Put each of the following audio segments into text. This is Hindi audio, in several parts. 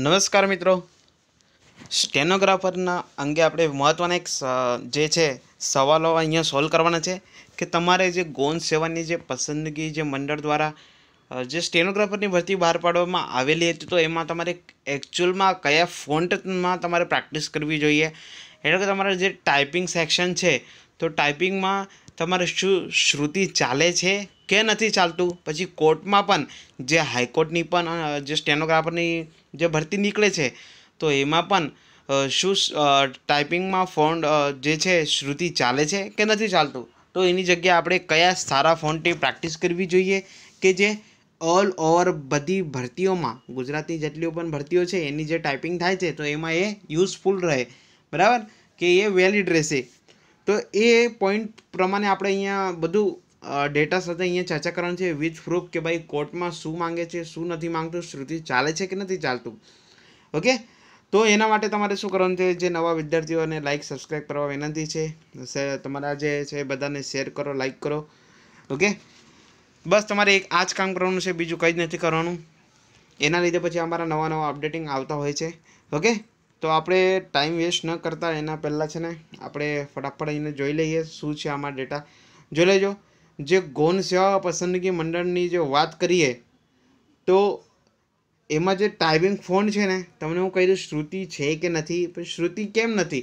नमस्कार मित्रों, स्टेनोग्राफरना अंगे आपणे महत्वना एक जे छे सवालों अहींया सॉल्व करवाना छे कि तमारे जे गौण सेवानी जे पसंदगी जे मंडळ द्वारा जे स्टेनोग्राफरनी भरती बहार पाडवामां आवेली हती, तो एमां तमारे एक्चुअलमां कया फोन्टमां तमारे प्रेक्टिस करवी जोईए। एटले के तमारे जे टाइपिंग सेक्शन छे तो टाइपिंगमां तमारे शुं श्रुति चाले छे के नहीं चालतुं। पछी कोर्ट में पण जे हाईकोर्टनी पण जे स्टेनोग्राफरनी जे भर्ती निकले छे तो एमां पण शुं टाइपिंग में फोन्ट जे छे श्रुति चाले छे के नहीं चालतुं, तो एनी जग्याए आपणे कया सारा फोन्टनी प्रेक्टिस करवी जोईए कि जे ऑल ओवर बधी भर्तीओं में गुजराती जेटली पण भर्तीओ छे एनी जे टाइपिंग थाय छे तो एमां ए यूजफुल रहे, बराबर कि ए वेलिड रहेशे। तो ये पॉइंट प्रमाण आपणे अहींया बधु डेटा साथ अहींया चर्चा करवानी छे विथ प्रूफ के भाई कोर्ट में शू मांगे छे शू नहीं मांगतुं, श्रुति चाले छे कि नहीं चालतुं। ओके, तो एना माटे तमारे शुं करवानुं छे, जे नवा विद्यार्थीओने लाइक सब्सक्राइब करवा विनंती छे, तमारा जे छे बधाने शेर करो, लाइक करो। ओके, बस तमारे एक आ ज काम करवानुं छे, बीजुं कंई ज नथी करवानुं। एना लीधे पछी अमारा नवा नवा अपडेटिंग आवता होय छे। ओके, तो आपणे टाइम वेस्ट न करता एना पहला छे ने आपणे फटाफट अहींने जोई लईए शुं छे आमारा डेटा जोई लेजो। जे गौण सेवा पसंदगी मंडळनी जे वात करीए तो एमां जे टाइपिंग फोन छे ने तमने हूँ कही दूँ श्रुति छे के नथी, पण श्रुति केम नथी,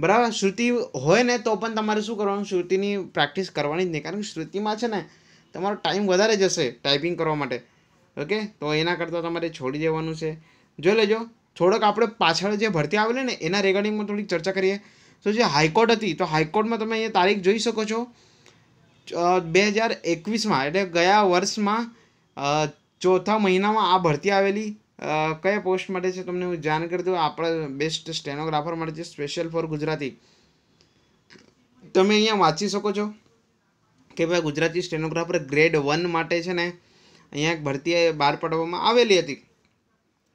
बराबर। श्रुति होय ने तो पण तमारे शुं करवानुं, श्रुतिनी प्रेक्टिस करवानी ज नहीं, कारण के श्रुति में छे ने तमारो टाइम वधारे जशे टाइपिंग करवा माटे। ओके, तो एना करता तमारे छोड़ी देवानुं छे। जोई लेजो थोड़क आपणे पाछळ जे भरती आवेली ने एना रिगार्डिंग में थोड़ी चर्चा करीए। तो जे हाईकोर्ट हती तो हाईकोर्ट में तमे अहींया तारीख जोई शको छो 2021 में, एटले गया वर्ष में चौथा महीना में आ भर्ती आवेली। क्या पोस्ट माटे छे तमने हूँ जाण कर दूँ। आप बेस्ट स्टेनोग्राफर माटे स्पेशल फॉर गुजराती तमे अहींया वाँची शको छो कि भाई गुजराती स्टेनोग्राफर ग्रेड 1 माटे छे ने अहींया एक भर्ती बहार पाडवामां आवेली हती।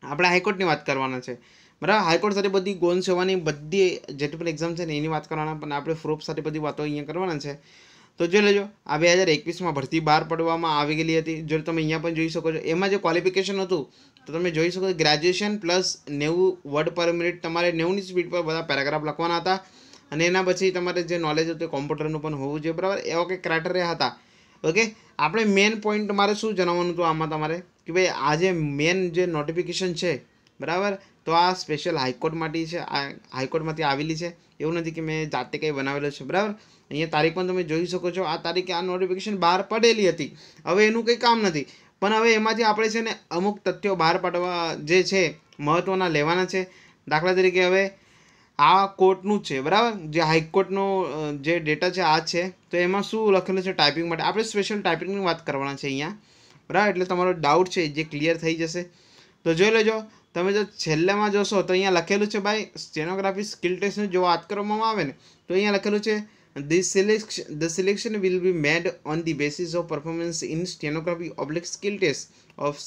आपणे हाईकोर्टनी वात करवाना छे, बराबर। हाईकोर्ट सारी बधी गौण सेवानी बधी जेटली पण एक्जाम छे ने एनी वात करवाना, पण आपणे प्रूफ सारी बधी वातो अहींया करवाना छे। तो जो लेजो आ 2021 में भर्ती बहार पाडवामां आवी गेली हती। जो तमे अहींया पण जोई शको छो एमां जे क्वॉलिफिकेशन हतुं तो तमे जोई शको graduation plus 90 word per minute, तमारे 90 स्पीड पर बधा पेराग्राफ लखवाना हता अने एना पछी तमारे जे नॉलेज हतुं कॉम्प्युटरनुं पण होवुं જોઈએ, बराबर। एवा के क्राइटेरिया हता। ओके, आपणे मेन पॉइंट मारे शुं जणाववानुं हतुं आमां तमारे कि भाई आ जे मेन जे नोटिफिकेशन छे, बराबर, तो आ स्पेशल हाईकोर्ट माटे छे, हाईकोर्ट मांथी आवेली छे, एवुं नथी कि मैं जाते कंई बनावेलो छे, बराबर। अहींया तारीख पण तमे जोई शको छो, आ तारीखे आ नोटिफिकेशन बहार पडेली हती। हवे एनुं कंई काम नथी, पण हवे एमांथी आपणे छे ने अमुक तथ्यो बहार पाडवा जे छे महत्वना लेवाना छे। दाखला तरीके हवे आ कोर्टनुं ज छे, बराबर, जे हाईकोर्टनो जे डेटा छे आ छे, तो एमां शुं लखेलुं छे टाइपिंग माटे। आपणे स्पेशल टाइपिंगनी वात करवाना छे अहींया, बराबर, एटले तमारो डाउट छे जे क्लियर थई जशे। तो जोई लेजो तमे जो छेल्ला में जोशो तो अहींया लखेलुं छे भाई स्टेनोग्राफी स्किल टेस्टनी जो वात करवामां आवे ने तो अहींया लखेलुं छे The selection will be made on the basis of performance in stenography / skill test of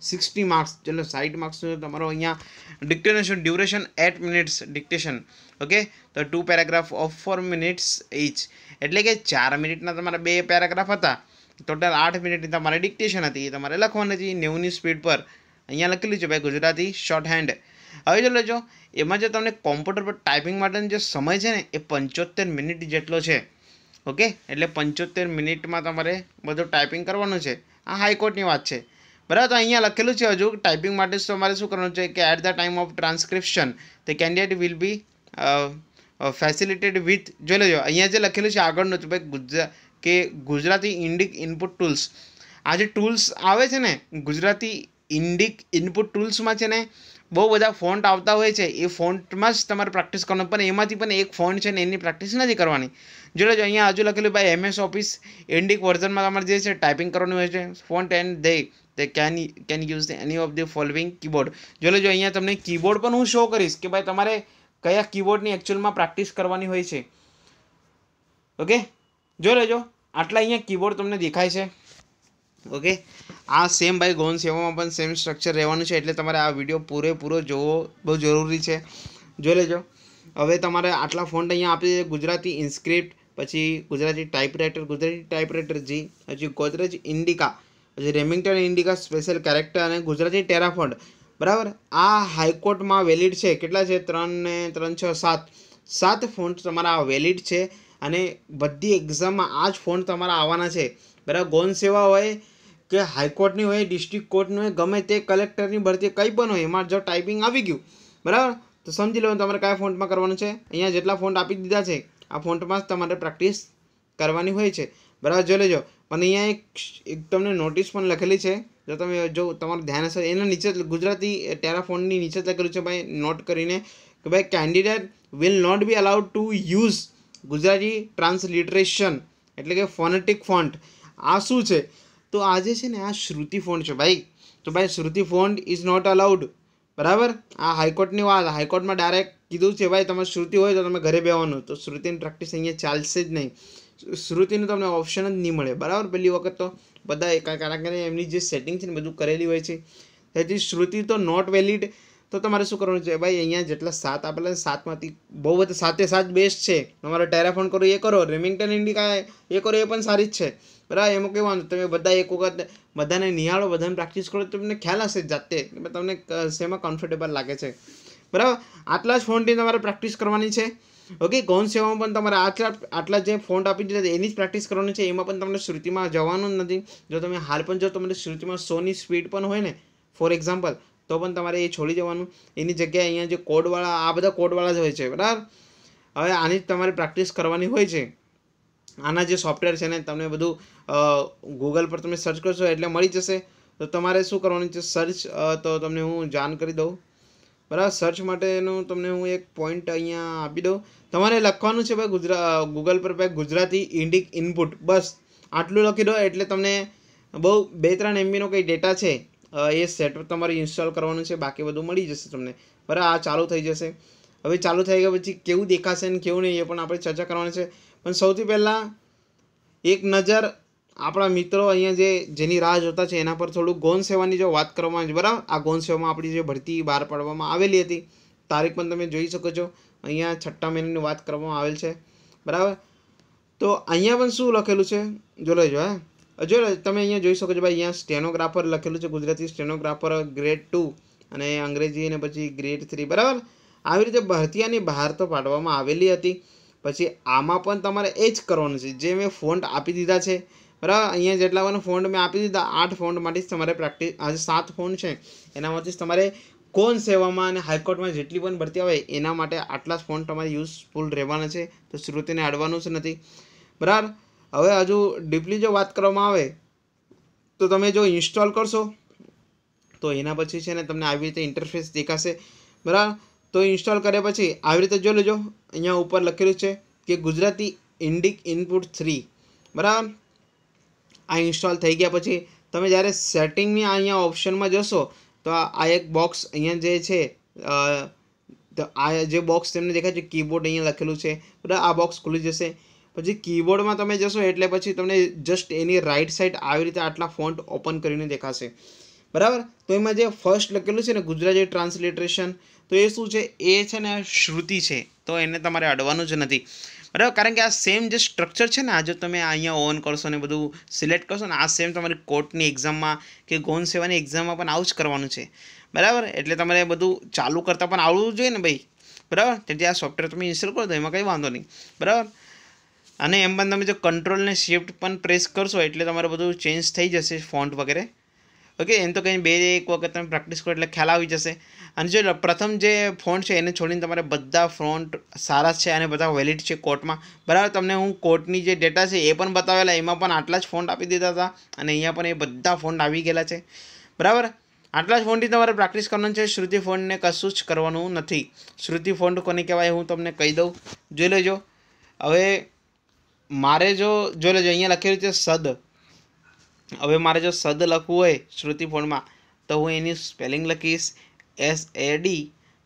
60 marks. चलो 60 marks तो तमारो यहाँ dictation duration 8 minutes dictation. Okay, तो 2 paragraph of 4 minutes each. एटले के 4 मिनिट ना तमारा 2 पैराग्राफ था, टोटल 8 मिनिट तमारे डिक्टेशन थी, तमारे लखवानी थी 90 स्पीड पर। अहींया लखेलुं छे भाई गुजराती शॉर्ट हैंड। हवे जो लेजो एमां जे तमने कॉम्प्यूटर पर टाइपिंग माटेनो जे समय छे ने ए 75 मिनिट जेटलो छे। ओके, एटले 75 मिनिट में तमारे बधुं टाइपिंग करवानुं छे। आ हाईकोर्टनी वात छे, बराबर। तो अहींया लखेलुं छे हजू टाइपिंग माटे तमारे शुं करवानुं छे कि at the time of transcription the candidate will be facilitated with जो लेजो अहींया जे लखेलुं छे आगळनुं तो भाई गुजराती इंडिक इनपुट टूल्स। आ जे टूल्स आवे छे ने गुजराती इंडिक इनपुट टूल्स में छे ने बहु बधा फोन्ट आता हो, फोन्ट में ज तमारे प्रेक्टिस करवानुं, पण एमांथी पण एक फोन्ट छे ने एनी प्रेक्टिस नहीं करवानी। जो लेजो अहींया हजू लखेलुं भाई एमएस ऑफिस इंडिक वर्जन में तमारे जे छे टाइपिंग करवानुं होय छे। Font and they can use any of the following keyboard. जो लेजो अहींया तमने कीबोर्ड पण हूँ शो करीश कि भाई तमारे कया कीबोर्डनी एक्चुअल में प्रेक्टिस करवानी होय छे। ओके, जो लेजो आटला अहींया कीबोर्ड तमने देखाय छे। ओके, आ सेम भाई गौण सेवा में पण सेम स्ट्रक्चर रहेवानुं छे, एटले तमारे आ विडियो पूरेपूरो जोवो बहु जरूरी छे। जोई लेजो हवे तमारे आटला फोन्ट अहींया आपी दे गुजराती इन्स्क्रिप्ट, पछी गुजराती टाइपराइटर जी, पछी गोदरेज इंडिका, पछी रेमिंग्टन इंडिका स्पेशल कैरेक्टर अने गुजराती टेराफोन्ट, बराबर। आ हाईकोर्ट में वेलिड है के 3 ने 3 6 7 सात फॉन्ट तमारा वेलिड है अने बधी एक्जाम में आज फॉन्ट तमारा आवाना है बराबर। गौण सेवा होय के हाईकोर्ट नी होय डिस्ट्रिक्ट कोर्ट नी होय गमे ते कलेक्टर नी भरती कई पण होय एमां जो टाइपिंग आवी गयुं बराबर तो समझी लो तमारे क्या फॉन्ट में करवानुं छे। अहींया जेटला फॉन्ट आपी दीधा छे आ फॉन्ट में तमारे प्रेक्टिस करवानी होय छे बराबर। जो लेजो पण अहींया एक तमने नोटिस पण लखेली छे जो तमे जो तमारुं ध्यान हशे एना नीचे गुजराती टेरा फॉन्ट नी नीचे लखेलुं छे भाई नोट करीने के भाई candidate will not be allowed to use Gujarati transliteration एटले के फोनेटिक फॉन्ट। आ शुं छे तो आज है ने आ श्रुति फॉन्ट है भाई तो भाई Shruti font is not allowed बराबर। आ हाईकोर्ट की बात हाईकोर्ट में डायरेक्ट कीधुं छे भाई तमे श्रुति होय तो तमे घरे बेवानुं तो श्रुति की प्रैक्टिस अहीं चालशे ज नहीं। श्रुति ने तमने ऑप्शन ज नहीं मळे बराबर। पहली वखत तो बधा कारागरे एमनी जे सेटिंग छे ने बधुं करेली होय छे तेथी श्रुति तो नॉट वेलिड। तो तमारे शुं करवानुं छे भाई अहींया जेटला 7 आपेला 7 मांथी बहु बधा 7 7 बेस्ट है तमारे टेराफोन करो ये करो रेमिंगटन इंडिका ये करो ये पण सारी ज छे बराबर। एम कहवा तब बदा एक वक्त बदा ने निहाड़ो बदा ने प्रैक्टिस करो तो तमने ख्याल हशे जाते तमने सेमा कम्फर्टेबल लागे छे बराबर। आटला ज फोन्टनी तमारे प्रैक्टिस करवानी छे ओके। गौण सेवामां पण तमारे आटला जे फोन्ट आपी दीधा एनी ज प्रैक्टिस करवानी छे एमां पण तमने श्रुतिमां जवानुं ज नथी। जो तमे हाल पण जो तमने श्रुतिमां 100 नी स्पीड पण होय ने फॉर एक्जाम्पल तो पण तमारे ए छोड़ी देवानुं एनी जग्याए अहींया जे कोडवाळा आ बधा कोडवाळा ज होय छे बराबर। हवे आनी ज तमारे प्रैक्टिस करवानी होय छे। आना जो सॉफ्टवेर है तमने बधु गूगल पर तमे सर्च करशो एटले मळी जशे। तो तमारे शुं करवानुं छे सर्च तो तमने हूँ जाण करी दऊं बराबर। सर्च माटेनुं तमने हूँ एक पॉइंट अहींया आपी दऊं तमारे लखवानुं छे भाई गूगल पर भाई गुजराती इंडिक इनपुट बस आटलुं लखी दो एटले तमने बहु 2-3 MB नो कोई डेटा है ये सेट तमारे इंस्टॉल करवानुं छे बाकी बधुं मळी जशे तमने बराबर। आ चालू थई जशे। हवे चालू थई गया पछी केवुं देखाशे ने केवुं नहीं ए पण आपणे चर्चा करवानी छे। पण सौथी पहला एक नजर आपणा मित्रों अहींया जेनी राह जोता छे एना पर थोड़ी गौण सेवानी जो बात करवामां आवी बराबर। आ गौण सेवामां आपणी जे भरती बहार पाडवामां आवेली हती तारीख पण तमे जोई शको छो अहींया 6ठ्ठा महीनानी वात करवामां आवेल छे बराबर। तो अहींया पण शुं लखेलुं छे जो लेजो हे जो तमे अहींया जोई शको छो भाई अहींया स्टेनोग्राफर लखेलुं छे गुजराती स्टेनोग्राफर ग्रेड 2 अने अंग्रेजी ने पछी ग्रेड 3 बराबर। આવી રીતે ભરતીયાની બહાર તો પાડવામાં આવેલી હતી। પછી આમાં પણ તમારે એ જ કરવાનું છે જે મેં ફોન્ટ આપી દીધા છે બરાબર। અહીંયા જેટલા પણ ફોન્ટ મેં આપી દીધા 8 ફોન્ટ માંથી તમારે પ્રેક્ટિસ આજે 7 ફોન્ટ છે એનામાંથી તમારે ગૌણ સેવામાં અને હાઈકોર્ટમાં જેટલી પણ ભરતી આવે એના માટે આટલા જ ફોન્ટ તમારે યુઝફુલ રહેવાના છે। તો શ્રુતિને અડવાનું જ નથી બરાબર। હવે હજુ ડીપલી જો વાત કરવામાં આવે તો તમે જો ઇન્સ્ટોલ કરશો તો એના પછી છે ને તમને આવી રીતે ઇન્ટરફેસ દેખાશે બરાબર। तो इंस्टॉल કર્યા પછી આવી રીતે જોઈ લેજો અહીંયા ઉપર લખેલું છે કે ગુજરાતી ઇન્ડિક ઇનપુટ 3 બરાબર। આ ઇન્સ્ટોલ થઈ ગયા પછી તમે જ્યારે સેટિંગની અહીંયા ઓપ્શનમાં જશો તો આ એક બોક્સ અહીંયા જે છે તો આ જે બોક્સ તમને દેખાય છે કીબોર્ડ અહીંયા લખેલું છે બરાબર। આ બોક્સ ખુલી જશે પછી કીબોર્ડમાં તમે જશો એટલે પછી તમને જસ્ટ એની રાઈટ સાઈડ આવી રીતે આટલા ફોન્ટ ઓપન કરીને દેખાશે बराबर। तो एमां जे फर्स्ट लखेलुं छे ने गुजराती ट्रांसलेटरेशन तो ये शुं छे ए छे ने श्रुति छे तो एने तमारे अडवानुं ज नथी बराबर। कारण के आ सेम जे स्ट्रक्चर छे ने आ जो तमे अहींया ऑन करशो ने बधुं सिलेक्ट करशो ने आ सेम तमारी कोर्टनी एक्जाममां के गौण सेवानी एक्जाममां पण आउं ज करवानुं छे बराबर। एटले तमारे बधुं चालू करता पण आवडुं जोईए ने भाई बराबर। तेथी आ सॉफ्टवेर तमे इंस्टॉल करो तो एमां कंई वांधो नहीं बराबर। अने एम पण तमे जो कंट्रोल ने शिफ्ट पण प्रेस करशो एटले तमारे बधुं चेन्ज थई जशे फॉन्ट वगैरह ओके। एम तो कहीं 2-1 वक्त तब प्रैक्टिस करो एट ख्याल आई जैसे। और जो प्रथम जो फॉन्ट है एने छोड़ी तमारे बधा फॉन्ट सारा है बधा वेलिड है कोर्ट में बराबर। तमने हूँ कोर्टनी जो डेटा है ये बतावेला एमां पण आटला ज फॉन्ट आपी दीधा था अने अहींया पण ए बधा फॉन्ट आवी गेला है बराबर। आटला ज फॉन्टथी तमारे प्रैक्टिस करवानी छे। श्रुति फॉन्ट ने कशुं ज करवानुं नथी। श्रुति फॉन्ट कोने कहेवाय हूँ तमने कही दऊं जोई लेजो। हवे मारे जो जोई लेजो अहींया लखेलुं छे सद। हवे मारे जो सद लखवू होय श्रुति फॉन्ट में तो हूँ एनी स्पेलिंग लखीश SAD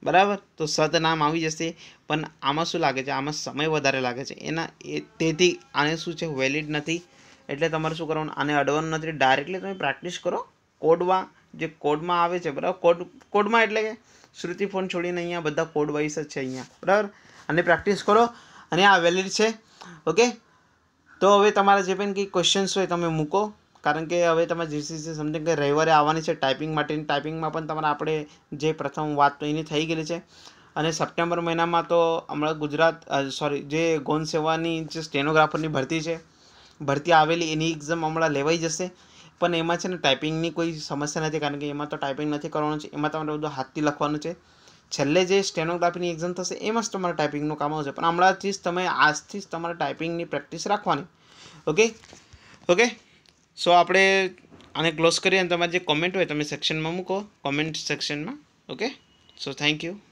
बराबर। तो सद नाम आवी जशे पण आमां शुं लागे छे आमां समय वधारे लागे छे एना तेथी आने शुं छे वेलिड नथी। एटले तमारे शुं करवानुं आने अडवानुं नथी। डायरेक्टली तमे प्रैक्टिस करो कोडवा जे कोड में आवे छे बराबर। कोड में एटले के श्रुति फॉन्ट छोड़ीने अहींया बधा कोड वाइज ज छे अहींया बराबर। आने प्रैक्टिस करो अने आ वेलिड छे ओके। तो हवे तमारा जे पण के क्वेश्चन्स होय तमे मूको कारण के हवे तमारे जीसीसी समझो कि रविवार आवानी छे टाइपिंग माटे। टाइपिंग में पण तमारे आपणे जे प्रथम वात तो एनी थई गेली छे अने सप्टेम्बर महीना में तो हमारा गुजरात सॉरी जे गौण सेवानी जे स्टेनोग्राफर नी भर्ती आवेली एनी एक्जाम हमारा लेवाई जशे पण एमां छे ने टाइपिंगनी कोई समस्या नथी कारण के एमां तो टाइपिंग नथी करवानुं छे एमां तमारे बधुं हाथथी लखवानुं छे। छेल्ले जे स्टेनोग्राफीनी एक्जाम थशे एमां ज तमारा टाइपिंगनुं काम आवशे पण हमणांथी ज तमे आजथी ज तमारा टाइपिंगनी प्रेक्टिस राखवानी। ओके ओके सो आपणे आने क्लोज करीए अने तमारी जे कमेंट होय तमे सेक्शन में मूको कमेंट सेक्शन में। Okay so thank you.